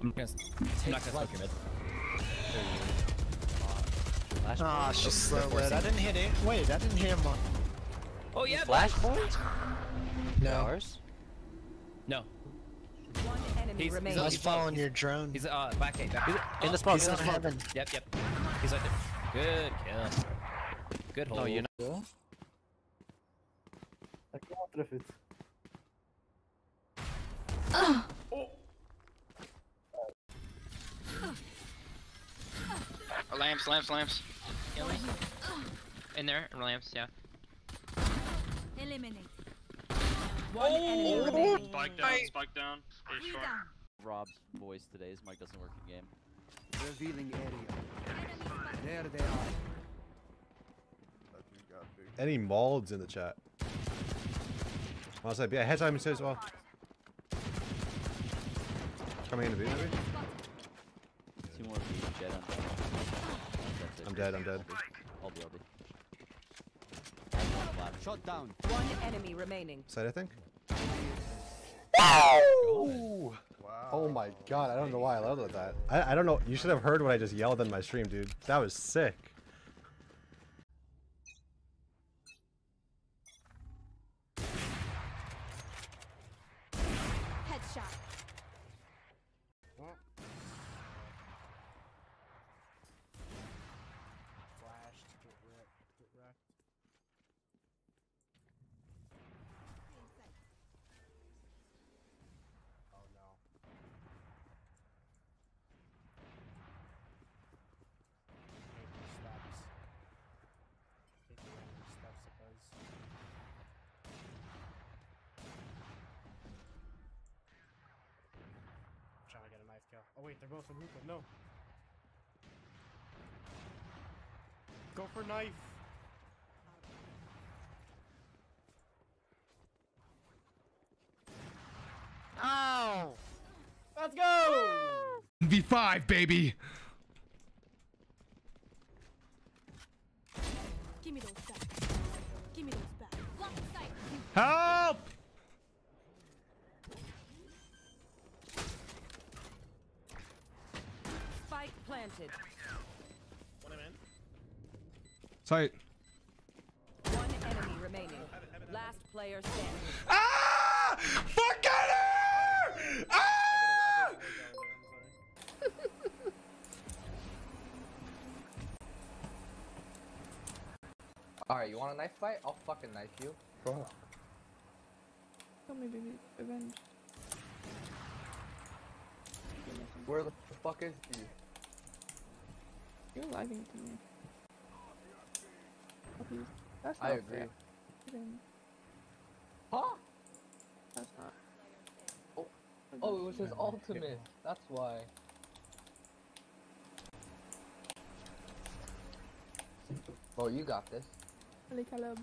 I'm not gonna smoke your mid. Ah, she's slow. I didn't hit him. Wait, I didn't hear him. Oh yeah, flashpoint? No. Ours? No. He's following your drone. He's back eight. In the spawn. He's on heaven. Yep, yep. He's right there. Good kill. Good hold. No, you're not. I can't trip it. Oh. Lamps. In there, lamps, yeah. Eliminate. One enemy remaining. Spike down. Pretty short. Rob's voice today, his mic doesn't work in game. Revealing area. There they are. Any molds in the chat? Honestly, yeah, headshot him as well. Coming in to beat, maybe? Two more of you, I'm dead. I'll be. Shot down. One enemy remaining. Side, I think. Wow. Oh my god, I don't know why I yelled at that. I don't know. You should have heard what I just yelled in my stream, dude. That was sick. Oh wait, they're both on Hiko. No. Go for knife. Ow! Let's go! V5, baby! Give me those back. Lock sight. Help! Planted. Sight. One enemy remaining. Last player standing. Ah! Fuck her! Ah! Alright, you want a knife fight? I'll fucking knife you. Come on, baby. Revenge. Where the fuck is he? You're lagging to me. Okay. That's not fair. Huh? That's not. Oh, it was his ultimate. That's why. Oh, you got this. Ali Caleb.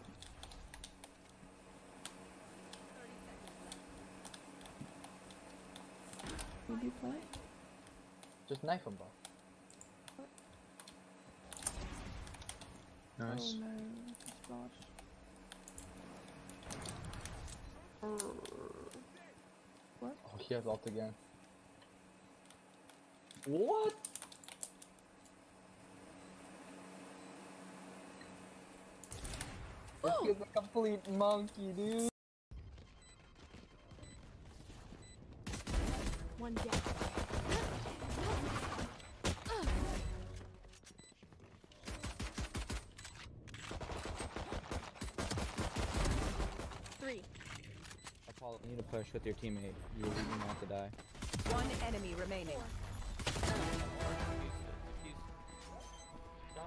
Would you play? Just knife him, bro. Nice. Oh no, splash. What? Oh, he has ult again. What? He is a complete monkey, dude. One death. You need to push with your teammate. You really don't want to die. One enemy remaining. Got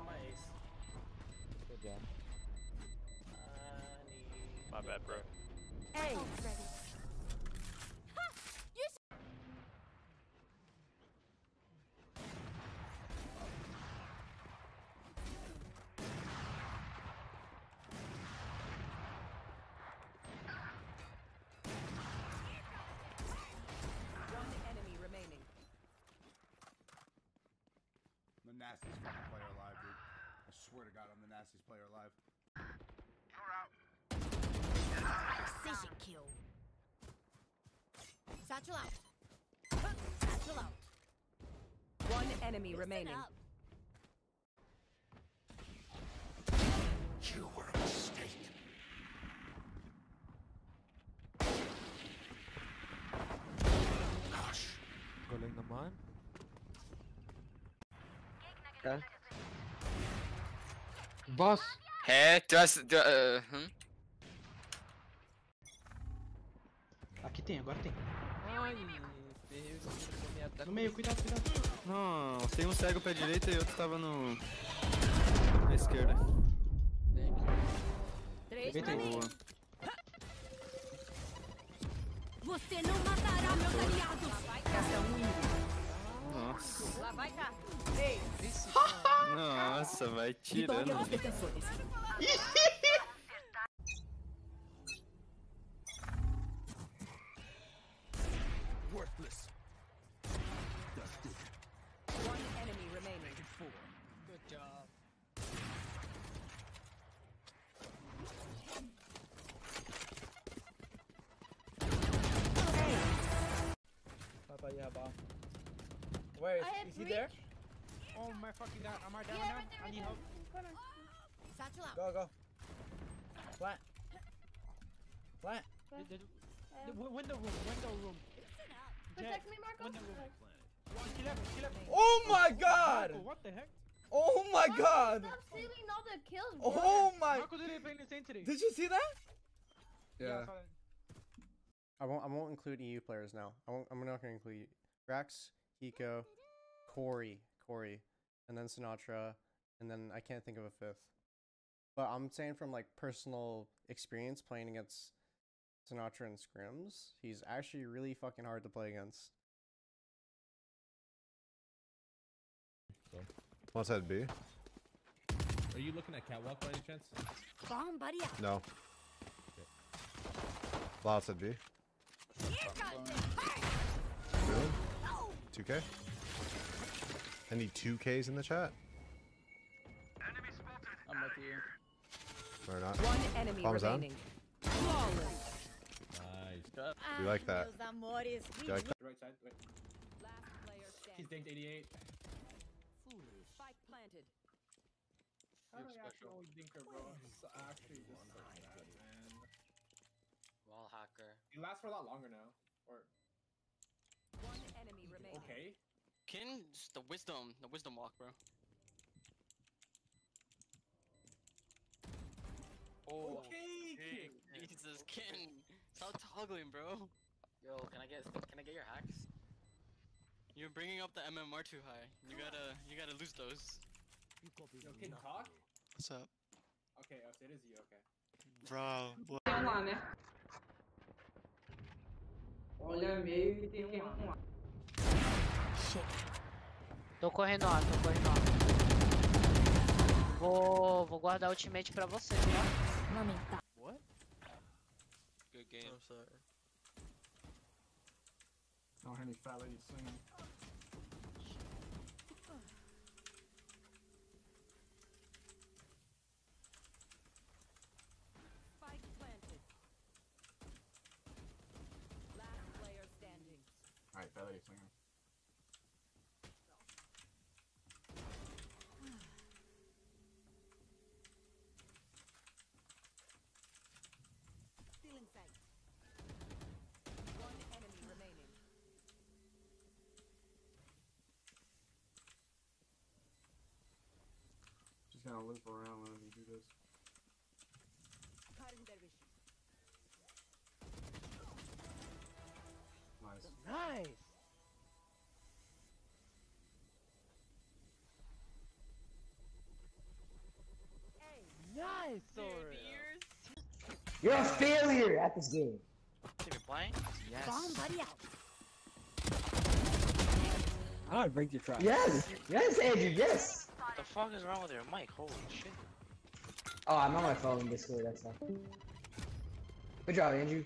my ace. Good job. My bad, bro. Hey! Nastiest fucking player alive, dude. I swear to God, I'm the nastiest player alive. You're out. Precision kill. Satchel out. enemy remaining. You were a mistake. Gosh. Calling the mine. Okay. Boss. Hey, Aqui tem, agora tem. Ai, Deus. No meio, cuidado, cuidado. Não, tem um cego pra direita e outro tava no... na esquerda. Tem aqui. 3 pra mim. Você não matará meus aliados. Nossa. Lá vai cá. Ei, isso. Nossa, vai tirando. Worthless. Dusted. One enemy remaining. 4. Good job. Where is he there? Oh my fucking god, am I down now? I need help. Go, go. Flat. Flat. Window room. Protect me, Marco. Oh my god! What the heck? Oh my god! Stop stealing all the kills, bro. Oh my... Marco didn't play this entry. Did you see that? Yeah. I won't include EU players now. I'm not gonna include Rax, Hiko, Corey, and then Sinatra, and then I can't think of a fifth. But I'm saying from like personal experience playing against Sinatra in scrims, he's actually really fucking hard to play against. What's that be? Are you looking at catwalk by any chance? Bomb buddy out. No. Lots at B. 2K? I need 2Ks in the chat. Enemy spotted. I'm with you. Or not. One enemy remaining. Nice. You like that? You like that? Right side. Right. Last player standing. He's dinked 88. Foolish. Spike planted. How do I actually dinker, bro? It's actually just so bad, man. Wall hacker. It lasts for a lot longer now. Or. One enemy remaining. Okay. Kin, just the wisdom walk, bro. Oh, okay, King. Jesus, Kin, stop toggling, bro. Yo, can I get your hacks? You're bringing up the MMR too high. You gotta lose those. Yo, Kin, talk. What's up? Okay, so it is you. Okay. Bro. Olha meio e tem um. Tô correndo. Vou guardar o ultimate pra você, tá? Lamentável. What? Good game. I'm sorry. Don't hear me fat lady swinging. Alright, fat lady swinging. Gonna loop around when you do this. Nice. Nice. Hey. Nice. You're a failure at this game. You're playing? Yes. Bomb buddy out. I don't break your trap. Yes. Yes, Andrew. Yes. The fuck is wrong with your mic? Holy shit. Oh, I'm on my phone, basically, that's all. Good job, Andrew.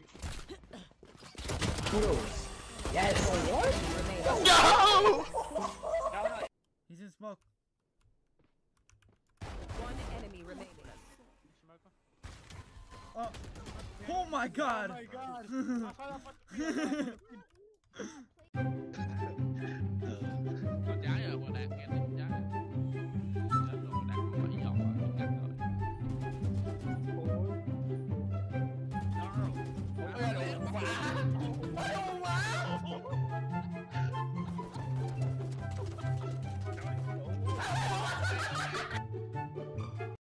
Kudos. Yes! Oh, what? No! He's in smoke. One enemy remaining. Oh! Oh my god! Oh my god!